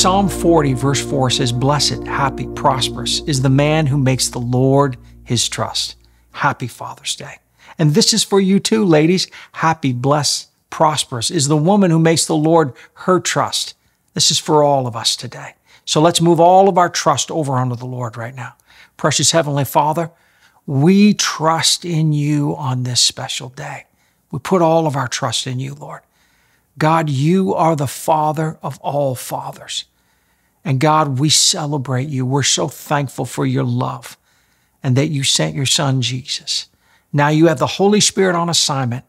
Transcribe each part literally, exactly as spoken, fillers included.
Psalm forty verse four says, "Blessed, happy, prosperous is the man who makes the Lord his trust." Happy Father's Day. And this is for you too, ladies. Happy, blessed, prosperous is the woman who makes the Lord her trust. This is for all of us today. So let's move all of our trust over onto the Lord right now. Precious Heavenly Father, we trust in you on this special day. We put all of our trust in you, Lord. God, you are the Father of all fathers. And God, we celebrate you. We're so thankful for your love and that you sent your Son, Jesus. Now you have the Holy Spirit on assignment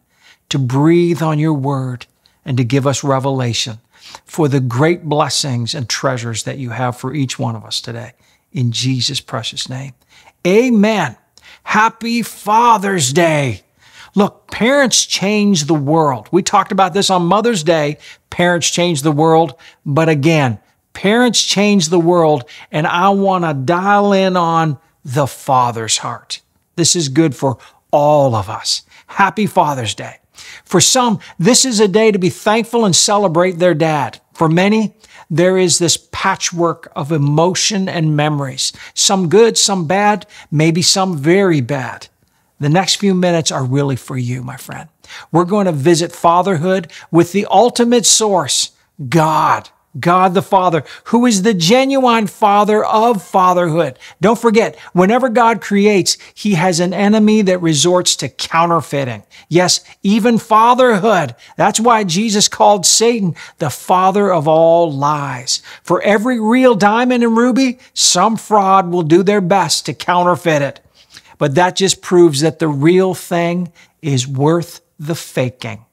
to breathe on your word and to give us revelation for the great blessings and treasures that you have for each one of us today. In Jesus' precious name, amen. Happy Father's Day. Look, parents change the world. We talked about this on Mother's Day. Parents change the world. But again, parents change the world, and I want to dial in on the Father's heart. This is good for all of us. Happy Father's Day. For some, this is a day to be thankful and celebrate their dad. For many, there is this patchwork of emotion and memories, some good, some bad, maybe some very bad. The next few minutes are really for you, my friend. We're going to visit fatherhood with the ultimate source, God, God the Father, who is the genuine Father of fatherhood. Don't forget, whenever God creates, He has an enemy that resorts to counterfeiting. Yes, even fatherhood. That's why Jesus called Satan the father of all lies. For every real diamond and ruby, some fraud will do their best to counterfeit it. But that just proves that the real thing is worth the faking.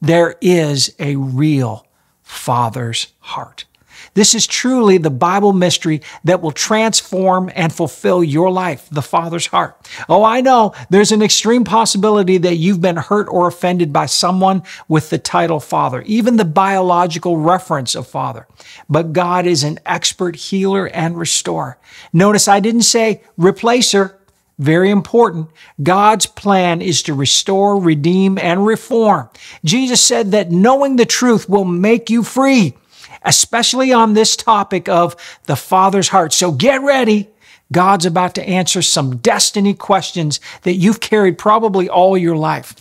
There is a real Father's heart. This is truly the Bible mystery that will transform and fulfill your life, the Father's heart. Oh, I know there's an extreme possibility that you've been hurt or offended by someone with the title Father, even the biological reference of Father. But God is an expert healer and restorer. Notice I didn't say replacer. Very important. God's plan is to restore, redeem, and reform. Jesus said that knowing the truth will make you free, especially on this topic of the Father's heart. So get ready. God's about to answer some destiny questions that you've carried probably all your life.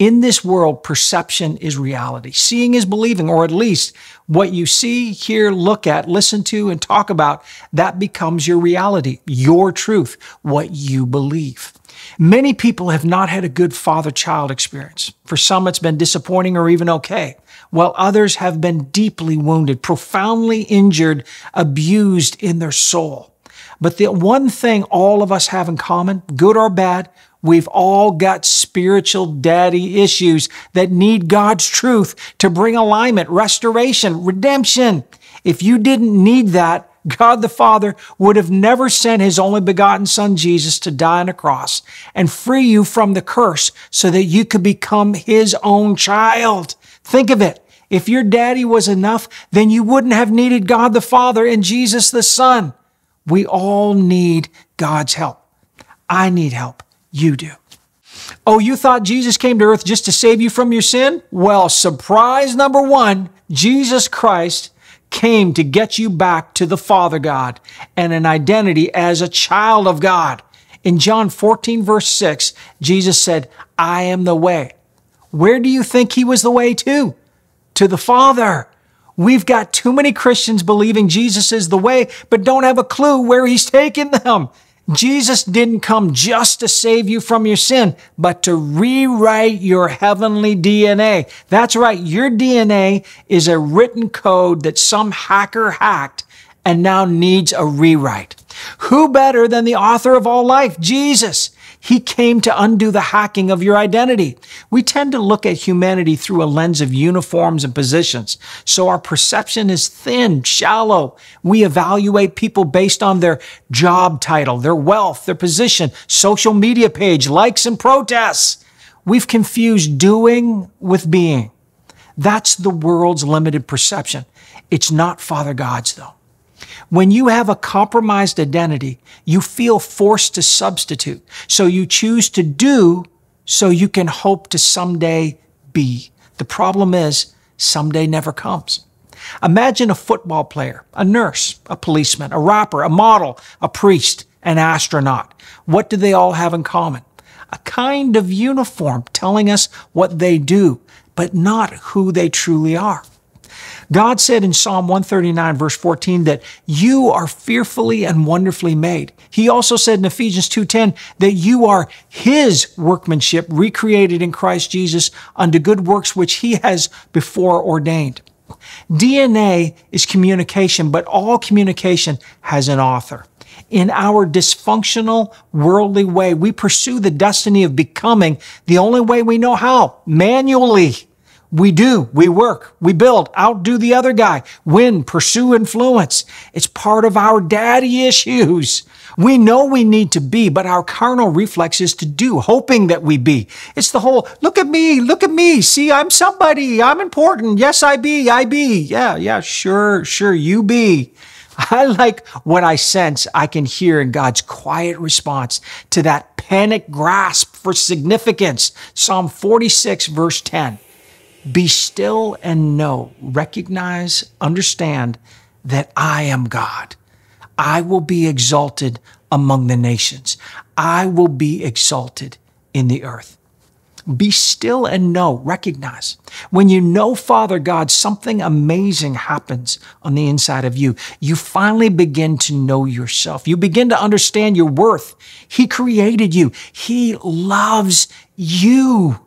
In this world, perception is reality. Seeing is believing, or at least what you see, hear, look at, listen to, and talk about, that becomes your reality, your truth, what you believe. Many people have not had a good father-child experience. For some, it's been disappointing or even okay, while others have been deeply wounded, profoundly injured, abused in their soul. But the one thing all of us have in common, good or bad, we've all got spiritual daddy issues that need God's truth to bring alignment, restoration, redemption. If you didn't need that, God the Father would have never sent His only begotten Son, Jesus, to die on a cross and free you from the curse so that you could become His own child. Think of it. If your daddy was enough, then you wouldn't have needed God the Father and Jesus the Son. We all need God's help. I need help. You do. Oh, you thought Jesus came to earth just to save you from your sin? Well, surprise number one, Jesus Christ came to get you back to the Father God and an identity as a child of God. In John fourteen, verse six, Jesus said, "I am the way." Where do you think He was the way to? To the Father. We've got too many Christians believing Jesus is the way, but don't have a clue where He's taking them. Jesus didn't come just to save you from your sin, but to rewrite your heavenly D N A. That's right. Your D N A is a written code that some hacker hacked and now needs a rewrite. Who better than the author of all life, Jesus? He came to undo the hacking of your identity. We tend to look at humanity through a lens of uniforms and positions, so our perception is thin, shallow. We evaluate people based on their job title, their wealth, their position, social media page, likes, and protests. We've confused doing with being. That's the world's limited perception. It's not Father God's, though. When you have a compromised identity, you feel forced to substitute. So you choose to do so you can hope to someday be. The problem is someday never comes. Imagine a football player, a nurse, a policeman, a rapper, a model, a priest, an astronaut. What do they all have in common? A kind of uniform telling us what they do, but not who they truly are. God said in Psalm one thirty-nine, verse fourteen, that you are fearfully and wonderfully made. He also said in Ephesians two ten that you are His workmanship, recreated in Christ Jesus unto good works which He has before ordained. D N A is communication, but all communication has an author. In our dysfunctional, worldly way, we pursue the destiny of becoming the only way we know how, manually. We do, we work, we build, outdo the other guy, win, pursue, influence. It's part of our daddy issues. We know we need to be, but our carnal reflex is to do, hoping that we be. It's the whole, look at me, look at me, see, I'm somebody, I'm important, yes, I be, I be. Yeah, yeah, sure, sure, you be. I like what I sense I can hear in God's quiet response to that panic grasp for significance. Psalm forty-six, verse ten. Be still and know, recognize, understand that I am God. I will be exalted among the nations. I will be exalted in the earth. Be still and know, recognize. When you know Father God, something amazing happens on the inside of you. You finally begin to know yourself. You begin to understand your worth. He created you. He loves you.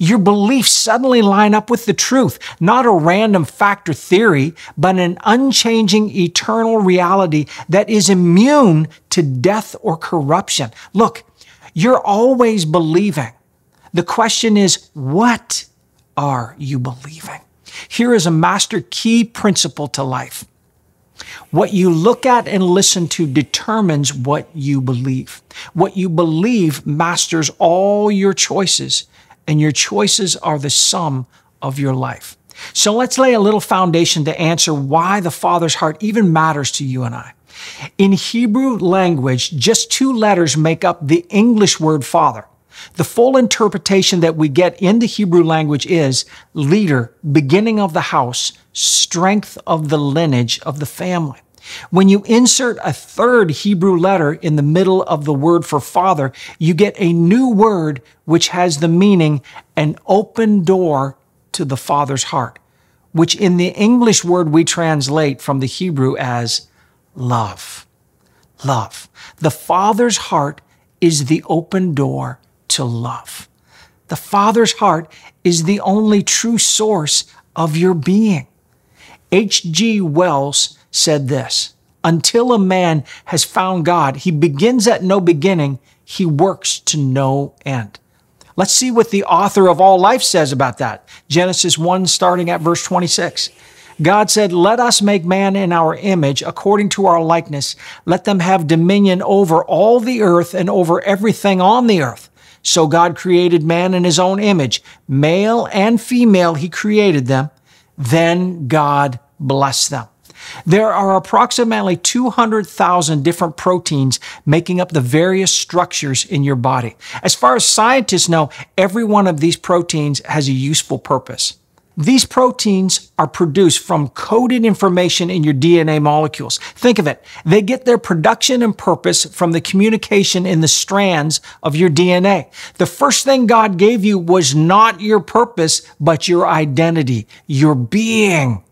Your beliefs suddenly line up with the truth, not a random fact or theory, but an unchanging eternal reality that is immune to death or corruption. Look, you're always believing. The question is, what are you believing? Here is a master key principle to life. What you look at and listen to determines what you believe. What you believe masters all your choices, and your choices are the sum of your life. So let's lay a little foundation to answer why the Father's heart even matters to you and I. In Hebrew language, just two letters make up the English word Father. The full interpretation that we get in the Hebrew language is leader, beginning of the house, strength of the lineage of the family. When you insert a third Hebrew letter in the middle of the word for father, you get a new word which has the meaning an open door to the Father's heart, which in the English word we translate from the Hebrew as love. Love. The Father's heart is the open door to love. The Father's heart is the only true source of your being. H G Wells said this, "Until a man has found God, he begins at no beginning, he works to no end." Let's see what the author of all life says about that. Genesis one, starting at verse twenty-six. God said, "Let us make man in our image, according to our likeness. Let them have dominion over all the earth and over everything on the earth." So God created man in His own image. Male and female, He created them. Then God blessed them. There are approximately two hundred thousand different proteins making up the various structures in your body. As far as scientists know, every one of these proteins has a useful purpose. These proteins are produced from coded information in your D N A molecules. Think of it. They get their production and purpose from the communication in the strands of your D N A. The first thing God gave you was not your purpose, but your identity, your being.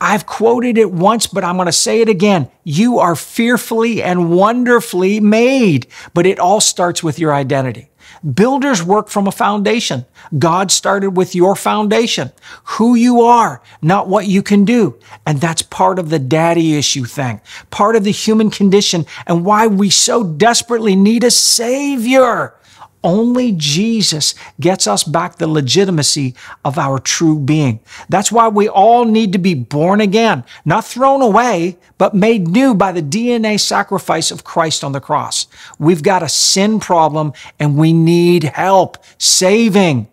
I've quoted it once, but I'm going to say it again. You are fearfully and wonderfully made, but it all starts with your identity. Builders work from a foundation. God started with your foundation, who you are, not what you can do. And that's part of the daddy issue thing, part of the human condition, and why we so desperately need a Savior. Only Jesus gets us back the legitimacy of our true being. That's why we all need to be born again, not thrown away, but made new by the D N A sacrifice of Christ on the cross. We've got a sin problem and we need help saving.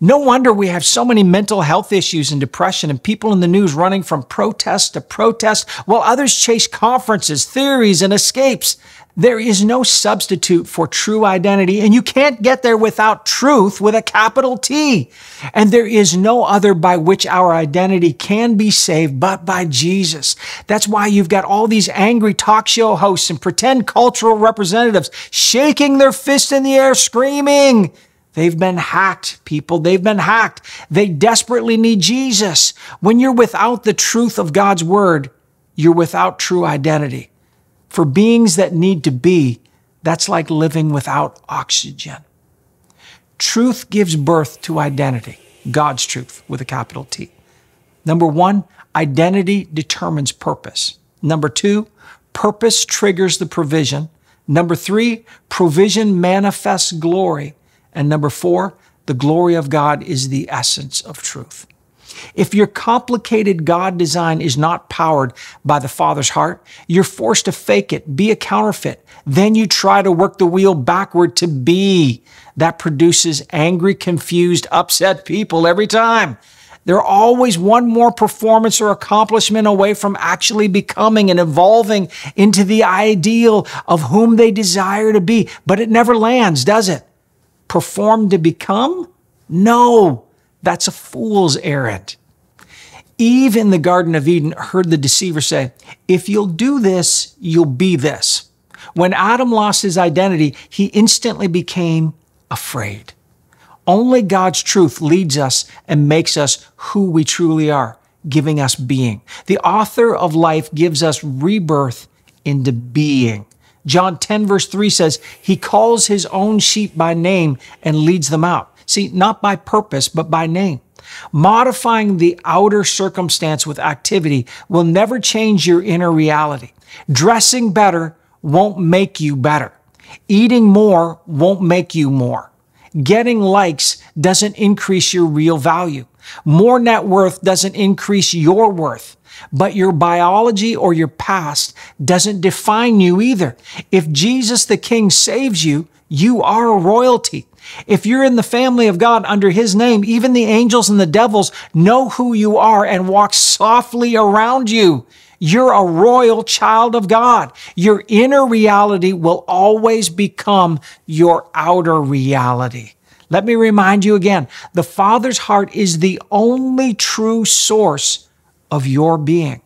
No wonder we have so many mental health issues and depression and people in the news running from protest to protest while others chase conferences, theories, and escapes. There is no substitute for true identity, and you can't get there without truth with a capital T. And there is no other by which our identity can be saved but by Jesus. That's why you've got all these angry talk show hosts and pretend cultural representatives shaking their fists in the air, screaming, "They've been hacked, people. They've been hacked. They desperately need Jesus." When you're without the truth of God's word, you're without true identity. For beings that need to be, that's like living without oxygen. Truth gives birth to identity, God's truth with a capital T. Number one, identity determines purpose. Number two, purpose triggers the provision. Number three, provision manifests glory. And number four, the glory of God is the essence of truth. If your complicated God design is not powered by the Father's heart, you're forced to fake it, be a counterfeit. Then you try to work the wheel backward to be. That produces angry, confused, upset people every time. They're always one more performance or accomplishment away from actually becoming and evolving into the ideal of whom they desire to be. But it never lands, does it? Perform to become? No. That's a fool's errand. Eve in the Garden of Eden heard the deceiver say, "If you'll do this, you'll be this." When Adam lost his identity, he instantly became afraid. Only God's truth leads us and makes us who we truly are, giving us being. The author of life gives us rebirth into being. John ten verse three says, "He calls his own sheep by name and leads them out." See, not by purpose, but by name. Modifying the outer circumstance with activity will never change your inner reality. Dressing better won't make you better. Eating more won't make you more. Getting likes doesn't increase your real value. More net worth doesn't increase your worth. But your biology or your past doesn't define you either. If Jesus the King saves you, you are a royalty. If you're in the family of God under his name, even the angels and the devils know who you are and walk softly around you. You're a royal child of God. Your inner reality will always become your outer reality. Let me remind you again, the Father's heart is the only true source of your being.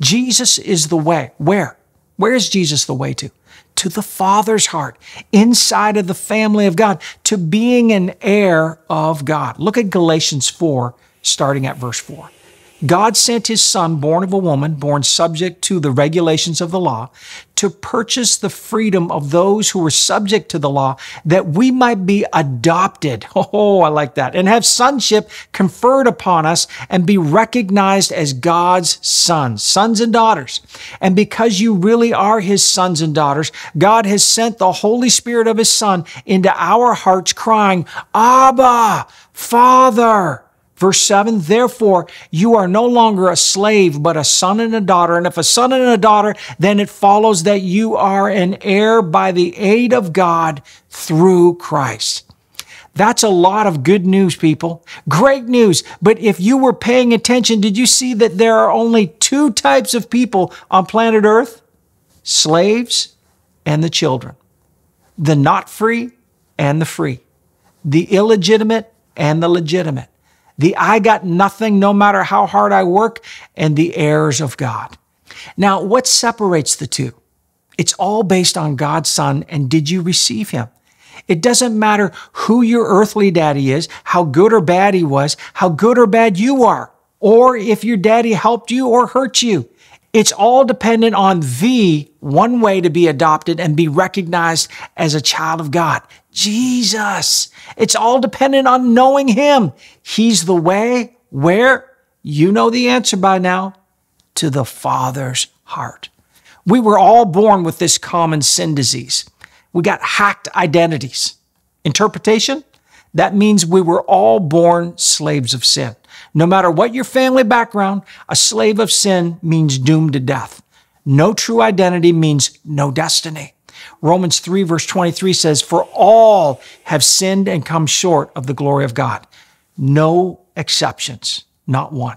Jesus is the way. Where? Where is Jesus the way to? To the Father's heart, inside of the family of God, to being an heir of God. Look at Galatians four, starting at verse four. God sent his son, born of a woman, born subject to the regulations of the law, to purchase the freedom of those who were subject to the law, that we might be adopted. Oh, I like that. And have sonship conferred upon us and be recognized as God's sons, sons and daughters. And because you really are his sons and daughters, God has sent the Holy Spirit of his son into our hearts crying, "Abba, Father." Verse seven, therefore, you are no longer a slave, but a son and a daughter. And if a son and a daughter, then it follows that you are an heir by the aid of God through Christ. That's a lot of good news, people. Great news. But if you were paying attention, did you see that there are only two types of people on planet Earth? Slaves and the children. The not free and the free. The illegitimate and the legitimate. The I got nothing no matter how hard I work, and the heirs of God. Now, what separates the two? It's all based on God's son, and did you receive him? It doesn't matter who your earthly daddy is, how good or bad he was, how good or bad you are, or if your daddy helped you or hurt you. It's all dependent on the one way to be adopted and be recognized as a child of God, Jesus. It's all dependent on knowing him. He's the way where? You know the answer by now, to the Father's heart. We were all born with this common sin disease. We got hacked identities. Interpretation? That means we were all born slaves of sin. No matter what your family background, a slave of sin means doomed to death. No true identity means no destiny. Romans three verse twenty-three says, for all have sinned and come short of the glory of God. No exceptions, not one.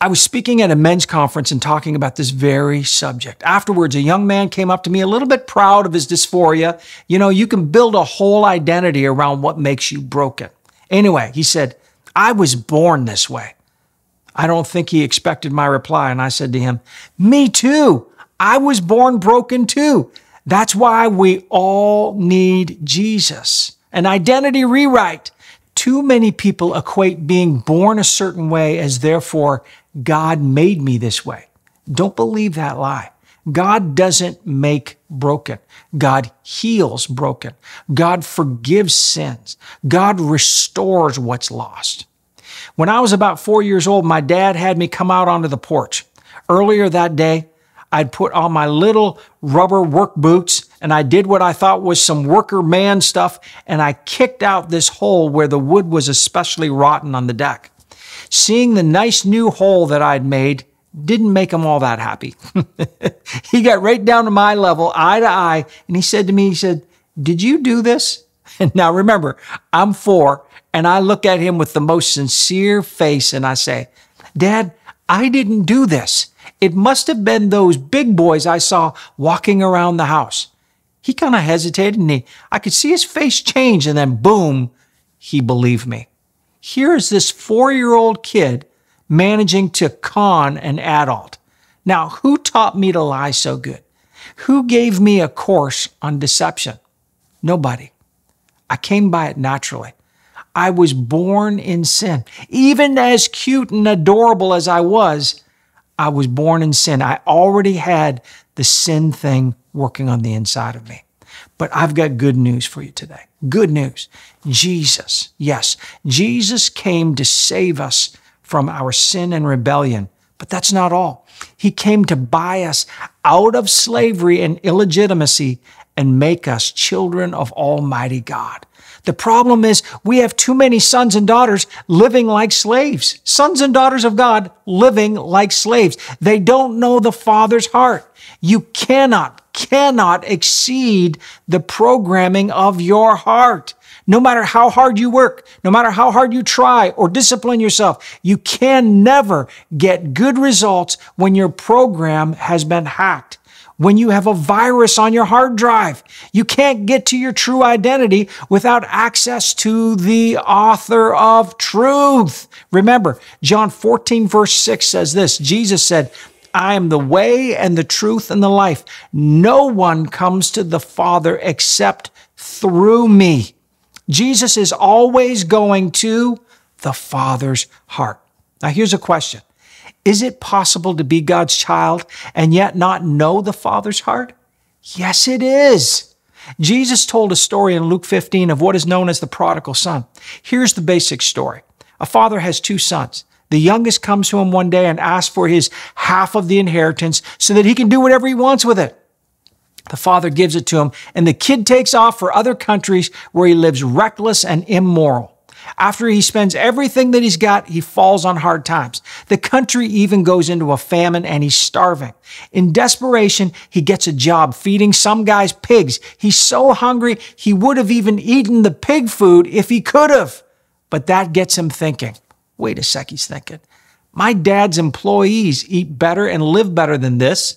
I was speaking at a men's conference and talking about this very subject. Afterwards, a young man came up to me a little bit proud of his dysphoria. You know, you can build a whole identity around what makes you broken. Anyway, he said, I was born this way. I don't think he expected my reply, and I said to him, me too. I was born broken too. That's why we all need Jesus. An identity rewrite. Too many people equate being born a certain way as therefore God made me this way. Don't believe that lie. God doesn't make broken. God heals broken. God forgives sins. God restores what's lost. When I was about four years old, my dad had me come out onto the porch. Earlier that day, I'd put on my little rubber work boots, and I did what I thought was some worker man stuff, and I kicked out this hole where the wood was especially rotten on the deck. Seeing the nice new hole that I'd made didn't make him all that happy. He got right down to my level, eye to eye, and he said to me, he said, did you do this? And now remember, I'm four, and I look at him with the most sincere face, and I say, Dad, I didn't do this. It must have been those big boys I saw walking around the house. He kind of hesitated, and he, I could see his face change, and then boom, he believed me. Here is this four-year-old kid managing to con an adult. Now, who taught me to lie so good? Who gave me a course on deception? Nobody. I came by it naturally. I was born in sin. Even as cute and adorable as I was, I was born in sin. I already had the sin thing working on the inside of me. But I've got good news for you today. Good news. Jesus, yes, Jesus came to save us from our sin and rebellion. But that's not all. He came to buy us out of slavery and illegitimacy and make us children of Almighty God. The problem is we have too many sons and daughters living like slaves. Sons and daughters of God living like slaves. They don't know the Father's heart. You cannot, cannot exceed the programming of your heart. No matter how hard you work, no matter how hard you try or discipline yourself, you can never get good results when your program has been hacked. When you have a virus on your hard drive, you can't get to your true identity without access to the author of truth. Remember, John fourteen verse six says this, Jesus said, I am the way and the truth and the life. No one comes to the Father except through me. Jesus is always going to the Father's heart. Now here's a question. Is it possible to be God's child and yet not know the Father's heart? Yes, it is. Jesus told a story in Luke fifteen of what is known as the prodigal son. Here's the basic story. A father has two sons. The youngest comes to him one day and asks for his half of the inheritance so that he can do whatever he wants with it. The father gives it to him, and the kid takes off for other countries where he lives reckless and immoral. After he spends everything that he's got, he falls on hard times. The country even goes into a famine and he's starving. In desperation, he gets a job feeding some guy's pigs. He's so hungry, he would have even eaten the pig food if he could have. But that gets him thinking. Wait a sec, he's thinking. My dad's employees eat better and live better than this.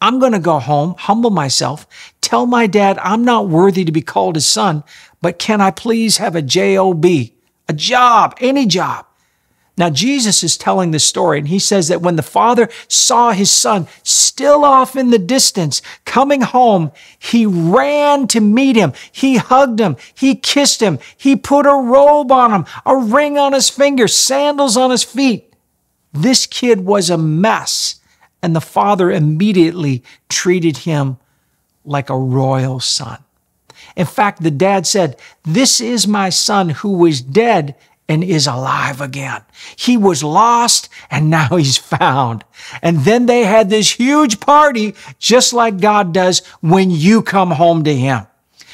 I'm going to go home, humble myself, tell my dad I'm not worthy to be called his son, but can I please have a J O B, a job, any job? Now, Jesus is telling this story, and he says that when the father saw his son still off in the distance, coming home, he ran to meet him. He hugged him. He kissed him. He put a robe on him, a ring on his finger, sandals on his feet. This kid was a mess, and the father immediately treated him like a royal son. In fact, the dad said, this is my son who was dead and is alive again. He was lost and now he's found. And then they had this huge party, just like God does when you come home to him.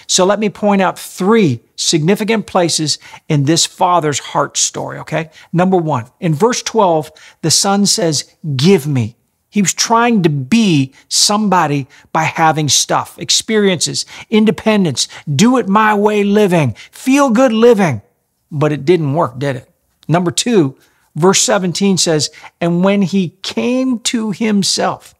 So let me point out three significant places in this father's heart story, okay? Number one, in verse twelve, the son says, give me, He was trying to be somebody by having stuff, experiences, independence, do it my way living, feel good living. But it didn't work, did it? Number two, verse seventeen says, and when he came to himself,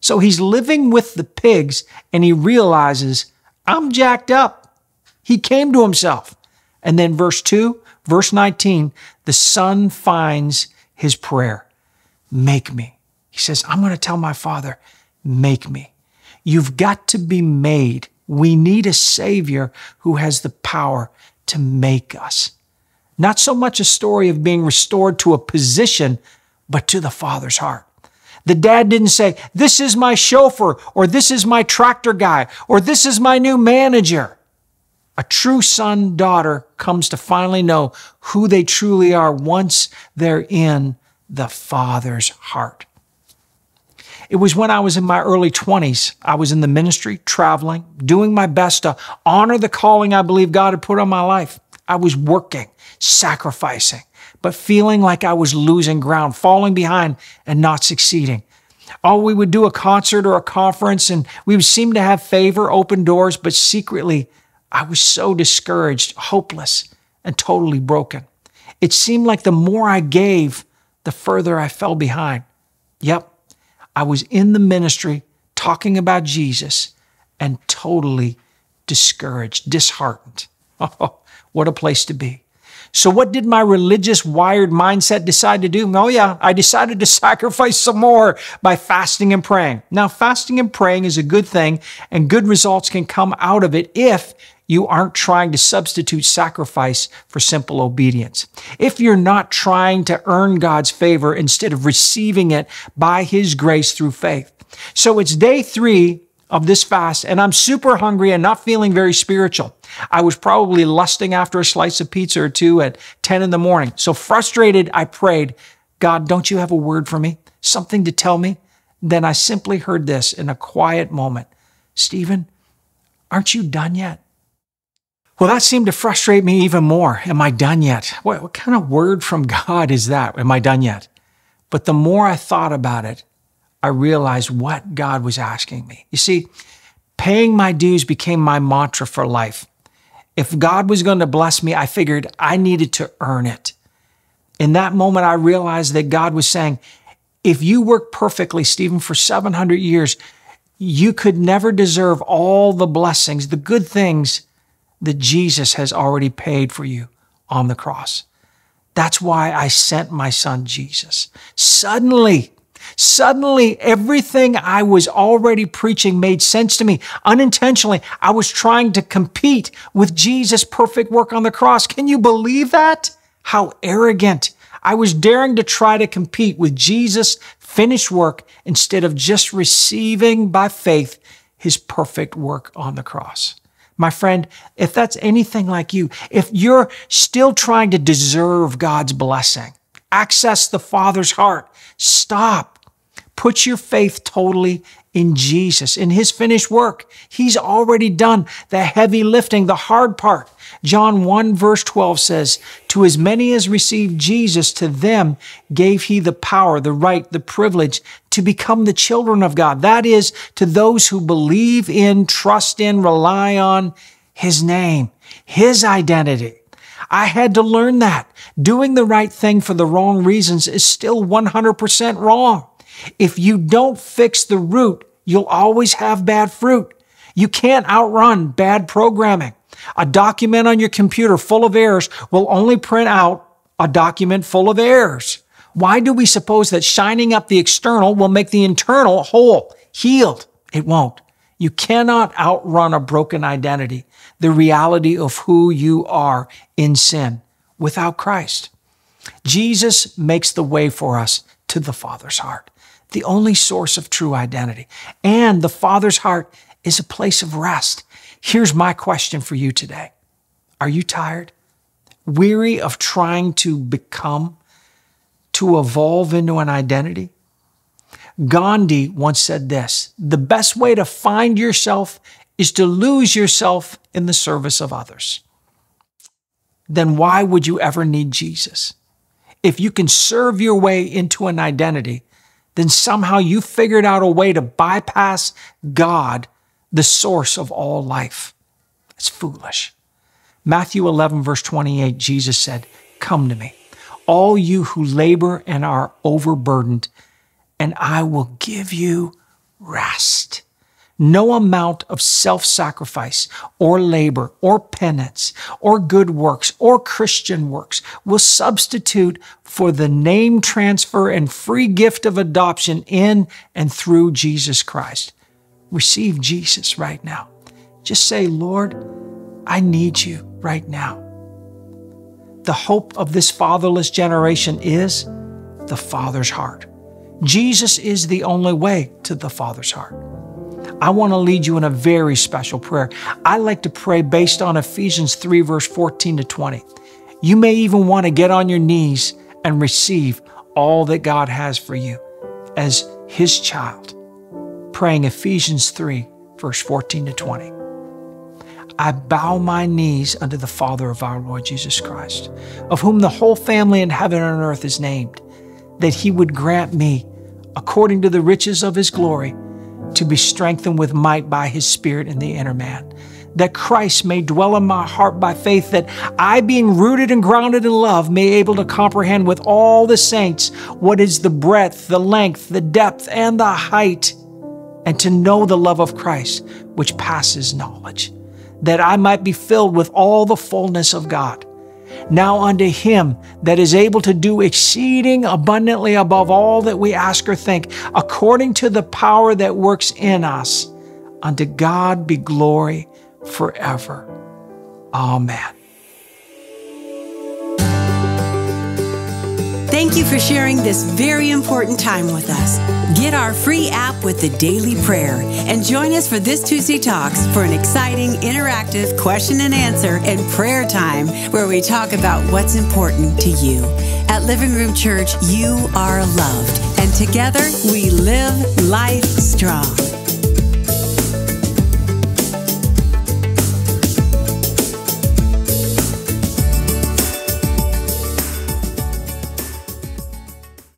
so he's living with the pigs and he realizes, I'm jacked up. He came to himself. And then verse two, verse nineteen, the son finds his prayer. Make me. He says, I'm going to tell my father, make me. You've got to be made. We need a savior who has the power to make us. Not so much a story of being restored to a position, but to the father's heart. The dad didn't say, this is my chauffeur, or this is my tractor guy, or this is my new manager. A true son, daughter comes to finally know who they truly are once they're in the father's heart. It was when I was in my early twenties, I was in the ministry, traveling, doing my best to honor the calling I believe God had put on my life. I was working, sacrificing, but feeling like I was losing ground, falling behind and not succeeding. Oh, we would do a concert or a conference and we would seem to have favor, open doors, but secretly I was so discouraged, hopeless, and totally broken. It seemed like the more I gave, the further I fell behind. Yep, I was in the ministry talking about Jesus and totally discouraged, disheartened. Oh, what a place to be. So what did my religious wired mindset decide to do? Oh yeah, I decided to sacrifice some more by fasting and praying. Now, fasting and praying is a good thing, and good results can come out of it if you aren't trying to substitute sacrifice for simple obedience. If you're not trying to earn God's favor instead of receiving it by His grace through faith. So it's day three of this fast, and I'm super hungry and not feeling very spiritual. I was probably lusting after a slice of pizza or two at ten in the morning. So frustrated, I prayed, God, don't you have a word for me? Something to tell me? Then I simply heard this in a quiet moment. Stephen, aren't you done yet? Well, that seemed to frustrate me even more. Am I done yet? What, what kind of word from God is that? Am I done yet? But the more I thought about it, I realized what God was asking me. You see, paying my dues became my mantra for life. If God was going to bless me, I figured I needed to earn it. In that moment, I realized that God was saying, if you work perfectly, Stephen, for seven hundred years, you could never deserve all the blessings, the good things that Jesus has already paid for you on the cross. That's why I sent my son, Jesus. Suddenly, Suddenly, everything I was already preaching made sense to me. Unintentionally, I was trying to compete with Jesus' perfect work on the cross. Can you believe that? How arrogant. I was daring to try to compete with Jesus' finished work instead of just receiving by faith His perfect work on the cross. My friend, if that's anything like you, if you're still trying to deserve God's blessing, access the Father's heart. Stop. Put your faith totally in Jesus, in His finished work. He's already done the heavy lifting, the hard part. John one verse twelve says, to as many as received Jesus, to them gave He the power, the right, the privilege to become the children of God. That is, to those who believe in, trust in, rely on His name, His identity. I had to learn that. Doing the right thing for the wrong reasons is still one hundred percent wrong. If you don't fix the root, you'll always have bad fruit. You can't outrun bad programming. A document on your computer full of errors will only print out a document full of errors. Why do we suppose that shining up the external will make the internal whole, healed? It won't. You cannot outrun a broken identity, the reality of who you are in sin without Christ. Jesus makes the way for us to the Father's heart, the only source of true identity. And the Father's heart is a place of rest. Here's my question for you today. Are you tired? Weary of trying to become, to evolve into an identity? Gandhi once said this, the best way to find yourself is to lose yourself in the service of others. Then why would you ever need Jesus? If you can serve your way into an identity, then somehow you figured out a way to bypass God, the source of all life. That's foolish. Matthew eleven, verse twenty-eight, Jesus said, "Come to me, all you who labor and are overburdened, and I will give you rest." No amount of self-sacrifice or labor or penance or good works or Christian works will substitute for the name transfer and free gift of adoption in and through Jesus Christ. Receive Jesus right now. Just say, "Lord, I need you right now." The hope of this fatherless generation is the Father's heart. Jesus is the only way to the Father's heart. I want to lead you in a very special prayer. I like to pray based on Ephesians three, verse fourteen to twenty. You may even want to get on your knees and receive all that God has for you as His child. Praying Ephesians three, verse fourteen to twenty. I bow my knees unto the Father of our Lord Jesus Christ, of whom the whole family in heaven and earth is named, that He would grant me, according to the riches of His glory, to be strengthened with might by His Spirit in the inner man, that Christ may dwell in my heart by faith, that I, being rooted and grounded in love, may be able to comprehend with all the saints what is the breadth, the length, the depth, and the height, and to know the love of Christ, which passes knowledge, that I might be filled with all the fullness of God. Now unto Him that is able to do exceeding abundantly above all that we ask or think, according to the power that works in us, unto God be glory forever. Amen. Thank you for sharing this very important time with us. Get our free app with the daily prayer and join us for This Tuesday Talks for an exciting, interactive question and answer and prayer time where we talk about what's important to you. At Living Room Church, you are loved, and together we live life strong.